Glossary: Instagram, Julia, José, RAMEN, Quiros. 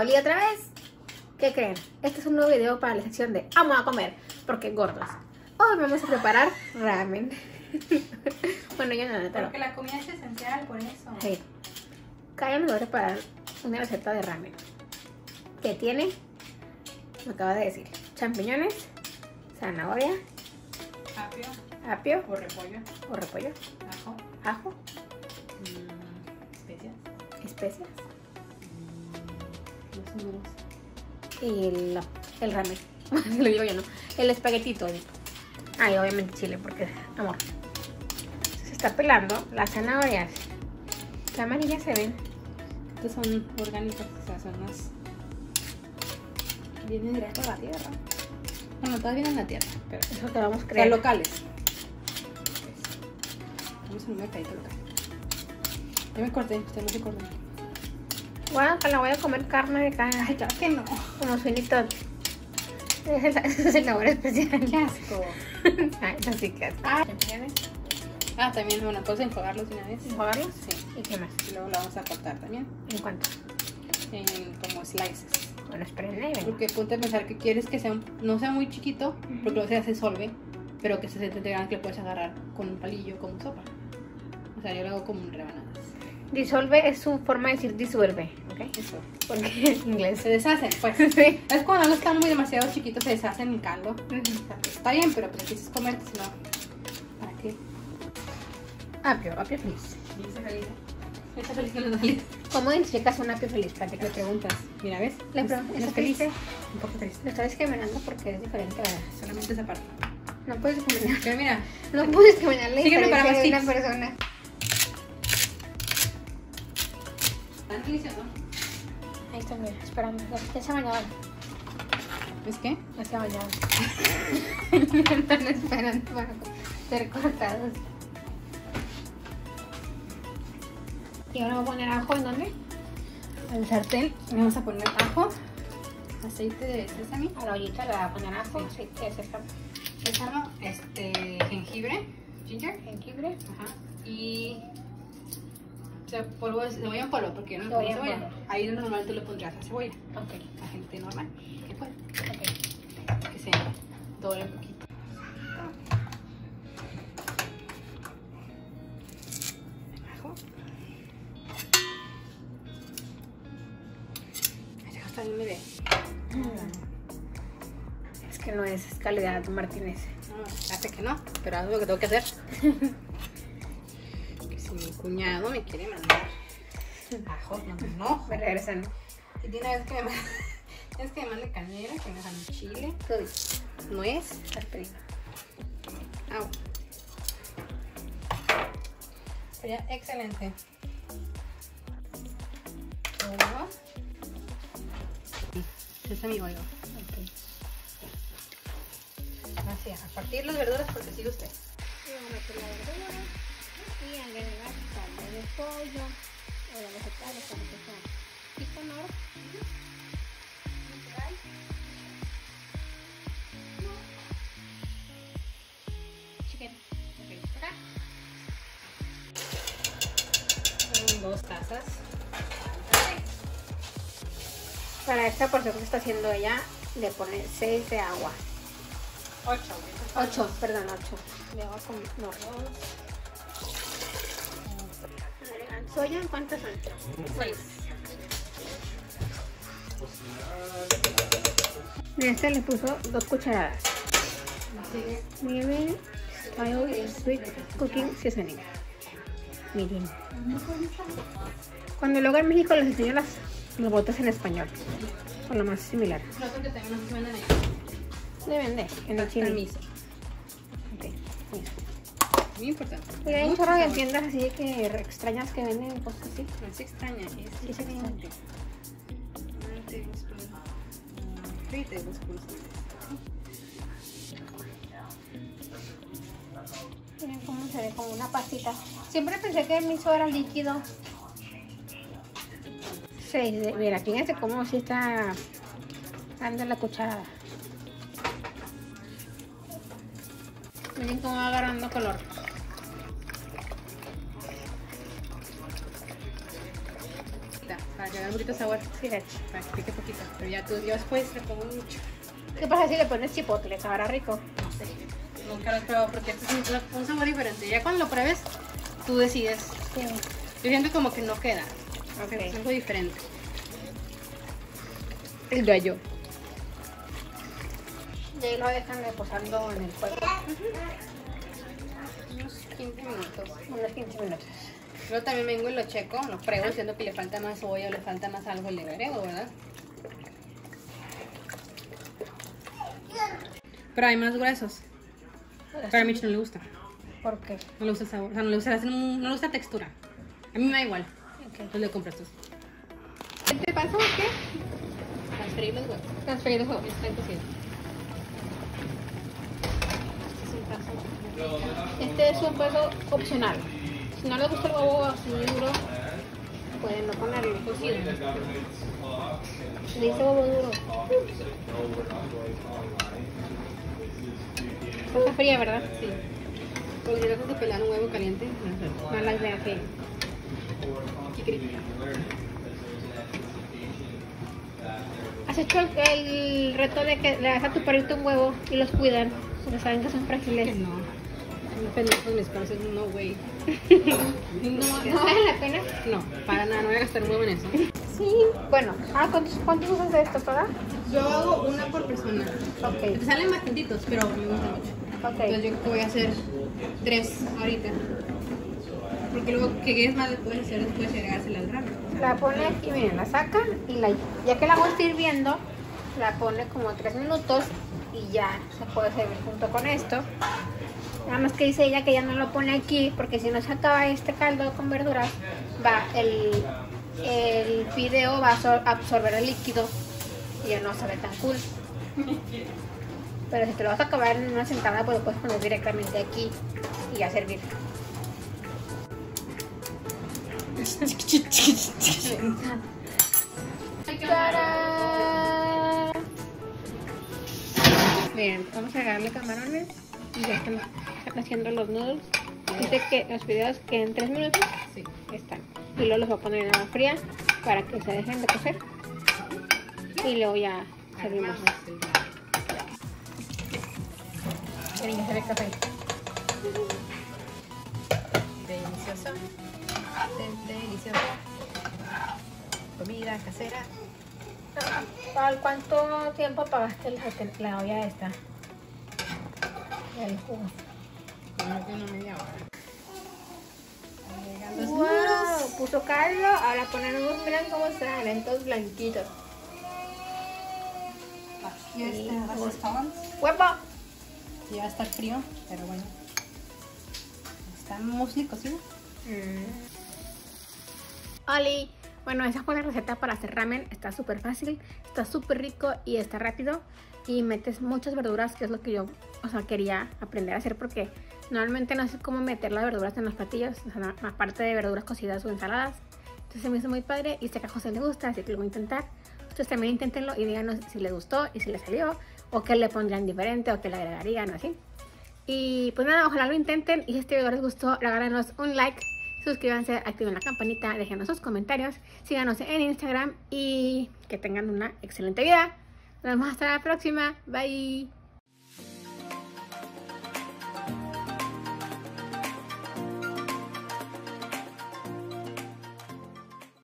Oli otra vez. ¿Qué creen? Este es un nuevo video para la sección de vamos a comer, porque gordos. Hoy vamos a preparar ramen. Bueno, yo no, pero... porque la comida es esencial, por eso. Sí. Karen nos va a preparar una receta de ramen que tiene, me acaba de decir, champiñones, zanahoria, apio o repollo, ajo, especias y el ramen. Lo digo yo, no, el espaguetito. Ah, y obviamente chile, porque amor. Se está pelando las zanahorias. Las amarillas se ven. Estas son orgánicas, o sea, son las... vienen directo a la tierra. Bueno, todas vienen a la tierra, pero eso te vamos a creer. O sea, locales. Vamos a un mercadito local. Yo me corté, usted no se cortó. Bueno, que la voy a comer carne de carne. Ay, claro que no. Como suelito. Ese es el sabor especial. ¡Qué asco! Ay, no, sí, qué asco. Ah, también es una cosa enjuagarlos una vez. ¿Enjuagarlos? Sí. ¿Y qué más? Y luego lo vamos a cortar también. ¿En cuánto? En como slices. Bueno, esperen ahí. Porque ponte a pensar que quieres que sea no sea muy chiquito, porque luego se disuelve, pero que se te grande, que lo puedes agarrar con un palillo, como sopa. O sea, yo lo hago como rebanadas. Disolve es su forma de decir disuelve, ¿ok? Eso. Porque en inglés se deshacen, pues. Sí. Es cuando no están muy demasiado chiquitos, se deshacen en caldo. Está bien, pero pues quieres comer, si no, ¿para qué? Apio feliz. Está feliz que lo feliz. ¿Cómo identificas un apio feliz? ¿Para qué le preguntas? Mira, ¿ves? Le preguntas. ¿Es feliz? Un poco triste. Lo estás discriminando porque es diferente, ¿verdad? Solamente esa parte. No puedes discriminar. Pero mira, no puedes discriminar la diferencia de una persona. Están deliciosos. Ahí están, mira, esperando. Ya se bañaban. ¿Es qué? Ya se bañaban. Están esperando para ser cortados. Y ahora vamos a poner ajo, ¿en dónde? Al sartén. Le vamos a poner ajo, aceite de sésamo. A la ollita le voy a poner ajo, aceite de sésamo, jengibre. Ajá. Y... o sea, polvo, cebolla en polvo, porque yo no pongo cebolla. Ahí normalmente le pondrías la cebolla. Ok. La gente normal. ¿Qué puede? Ok. Que se doble un poquito. Ajo. Este ajo está bien, bebé. Es que no es calidad Martínez. No, hace que no, pero haz lo que tengo que hacer. Mi cuñado me quiere mandar ajo, no, me regresan. Y tiene una vez que me manda, es que me manda canela, que me manda chile, nuez, au. Sería excelente. Huevo. Este es mi huevo. Okay. Así, a partir las verduras porque sigue usted. Y vamos a meter la verdura. Y agregar caldo de pollo o de vegetales, como que sea picanor, natural. Chicken. Ok, 2 tazas. Para esta porción que está haciendo ella, le pone 6 de agua. 8. Le voy a comer 2. ¿Soya en cuántas son? 6. En esta le puso 2 cucharadas. Miren, sweet cooking seasoning. Miren. Cuando luego en México les enseño las botas en español. O lo más similar. No son que también no se venden ahí. Se vende en el chile. Ok, listo. Muy importante. Y hay un chorro de tiendas así que extrañas que venden cosas así. No es extraña, es diferente. Miren cómo se ve, como una pastita. Siempre pensé que el miso era líquido. 6. Mira, fíjense cómo si está dando la cucharada. Miren cómo va agarrando color. para llegar un poquito de sabor. Sí, de hecho, para que pique poquito. Pero ya tú, yo después le pongo mucho. ¿Qué pasa si le pones chipotle? ¿Sabrá rico? No sé, nunca lo he probado porque esto es un sabor diferente. Ya cuando lo pruebes, tú decides. Sí. Yo siento como que no queda. Okay. Es algo diferente. El gallo. Y ahí lo dejan reposando en el fuego. Unos 15 minutos. Unos 15 minutos. Yo también vengo y lo checo, lo pruebo, diciendo que le falta más olla o le falta más algo, le agrego, ¿verdad? Pero hay más gruesos. Pero a Mitch no le gusta. ¿Por qué? No le gusta el sabor, o sea, no le gusta la textura. A mí me da igual. Okay. Entonces le compro estos. ¿Qué te pasa o qué? Transferir los huevos. Transferir los huevos, están cocidos. Este es un huevo opcional. Si no les gusta el huevo así duro, pueden no ponerlo cocido. Le hice huevo duro. Está fría, ¿verdad? Sí. Porque yo creo que pelar un huevo caliente no las deja frías. ¿Has hecho el reto de que le das a tu perrito un huevo y los cuidan? Porque saben que son frágiles. No. Pendejos mis cosas, no güey. ¿No vale la pena? No, para nada, no voy a gastar huevo en eso. Sí, bueno, ah, ¿cuántos usas de esto, toda? Yo hago una por persona. Okay. Te salen más tintitos, pero me gusta mucho. Okay. Entonces yo voy a hacer 3 ahorita. Porque luego que quedes más después de hacer, después de agregársela al ramen. La pone aquí, miren, la sacan y ya que la voy hirviendo, la pone como 3 minutos y ya se puede servir junto con esto. Nada más que dice ella que ya no lo pone aquí porque si no se acaba este caldo con verduras, va el fideo va a absorber el líquido y ya no se ve tan cool. Pero si te lo vas a acabar en una sentada, pues lo puedes poner directamente aquí y ya servir. ¡Tarán! Miren, vamos a agregarle camarones. Y ya están haciendo los nudos. Dice que los fideos queden 3 minutos. Sí. Están. Y luego los voy a poner en agua fría para que se dejen de cocer. Y luego ya servimos. Miren, ya se ve café. Delicioso. Delicioso. Comida casera. ¿Para cuánto tiempo apagaste la olla esta? El jugo. Una media hora. Los wow, nudos. Puso caldo, ahora ponen unos blancos, como están, estos blanquitos. Aquí está, ¿vas a estar? ¡Huevo! Ya va a estar frío, pero bueno. Están musli cocido. ¡Oli! Bueno, esa fue la receta para hacer ramen. Está súper fácil, está súper rico y está rápido. Y metes muchas verduras, que es lo que yo, o sea, quería aprender a hacer porque normalmente no sé cómo meter las verduras en los platillos, o sea, aparte de verduras cocidas o ensaladas. Entonces se me hizo muy padre y sé que a José le gusta, así que lo voy a intentar. Ustedes también inténtenlo y díganos si les gustó y si les salió, o qué le pondrían diferente, o qué le agregarían, o así. Y pues nada, ojalá lo intenten y si este video les gustó, regálenos un like. Suscríbanse, activen la campanita, déjenos sus comentarios, síganos en Instagram y que tengan una excelente vida. Nos vemos hasta la próxima. Bye.